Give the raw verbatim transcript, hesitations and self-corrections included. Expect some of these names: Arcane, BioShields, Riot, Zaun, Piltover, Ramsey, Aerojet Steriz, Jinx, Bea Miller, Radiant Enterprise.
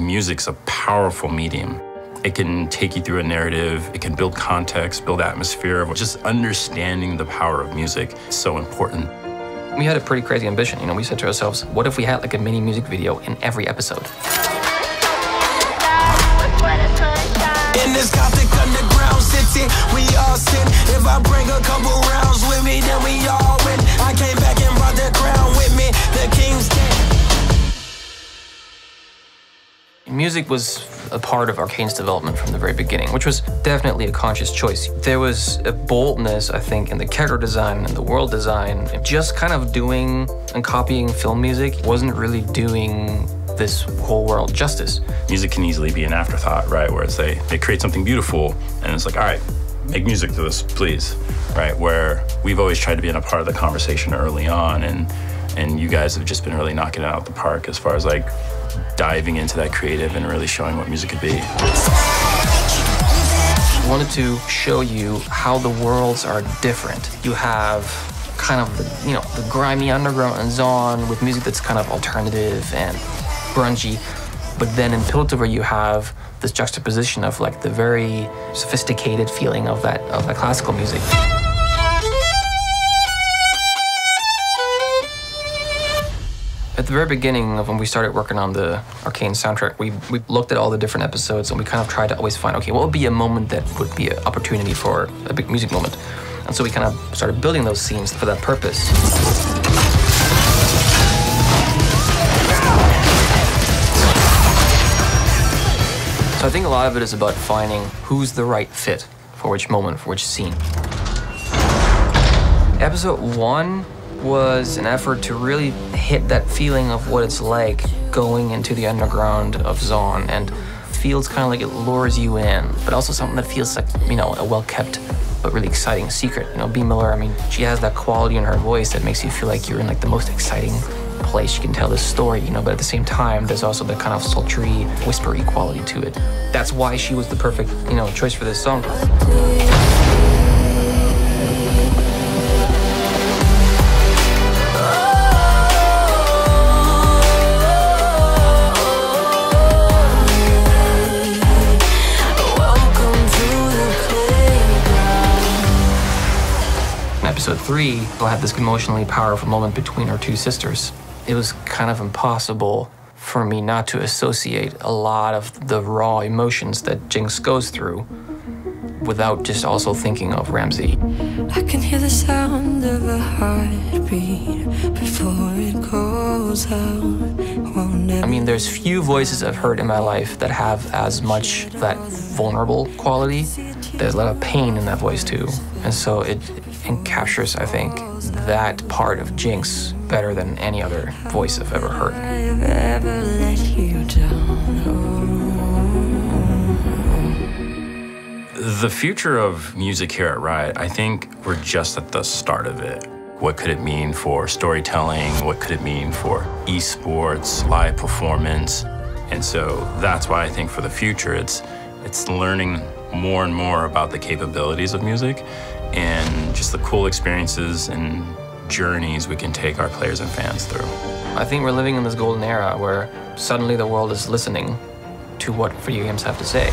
Music's a powerful medium. It can take you through a narrative, it can build context, build atmosphere. Just understanding the power of music is so important. We had a pretty crazy ambition, you know, we said to ourselves, what if we had like a mini music video in every episode? In this Gothic underground city, we all sin. If I bring a couple rounds with me, then we all win. I came back and brought the crown with me, the king's king. Music was a part of Arcane's development from the very beginning, which was definitely a conscious choice. There was a boldness, I think, in the character design and the world design. Just kind of doing and copying film music wasn't really doing this whole world justice. Music can easily be an afterthought, right? Where it's they, they create something beautiful and it's like, all right, make music to this, please, right? Where we've always tried to be in a part of the conversation early on, and, and you guys have just been really knocking it out the park as far as like, diving into that creative and really showing what music could be. I wanted to show you how the worlds are different. You have kind of the, you know, the grimy underground and Zaun with music that's kind of alternative and grungy, but then in Piltover you have this juxtaposition of like the very sophisticated feeling of that of the classical music. At the very beginning of when we started working on the Arcane soundtrack, we, we looked at all the different episodes and we kind of tried to always find, okay, what would be a moment that would be an opportunity for a big music moment? And so we kind of started building those scenes for that purpose. So I think a lot of it is about finding who's the right fit for which moment, for which scene. Episode one was an effort to really hit that feeling of what it's like going into the underground of Zaun, and feels kind of like it lures you in, but also something that feels like, you know, a well-kept but really exciting secret. You know, Bea Miller, I mean, she has that quality in her voice that makes you feel like you're in like the most exciting place she can tell this story, you know, but at the same time, there's also the kind of sultry, whispery quality to it. That's why she was the perfect, you know, choice for this song. Episode three, we'll have this emotionally powerful moment between our two sisters. It was kind of impossible for me not to associate a lot of the raw emotions that Jinx goes through without just also thinking of Ramsey. I can hear the sound of a heartbeat before it goes out. I mean, there's few voices I've heard in my life that have as much that vulnerable quality. There's a lot of pain in that voice too. And so it, and captures, I think, that part of Jinx better than any other voice I've ever heard. The future of music here at Riot, I think we're just at the start of it. What could it mean for storytelling? What could it mean for esports, live performance? And so that's why I think for the future, it's, it's learning more and more about the capabilities of music and just the cool experiences and journeys we can take our players and fans through. I think we're living in this golden era where suddenly the world is listening to what video games have to say.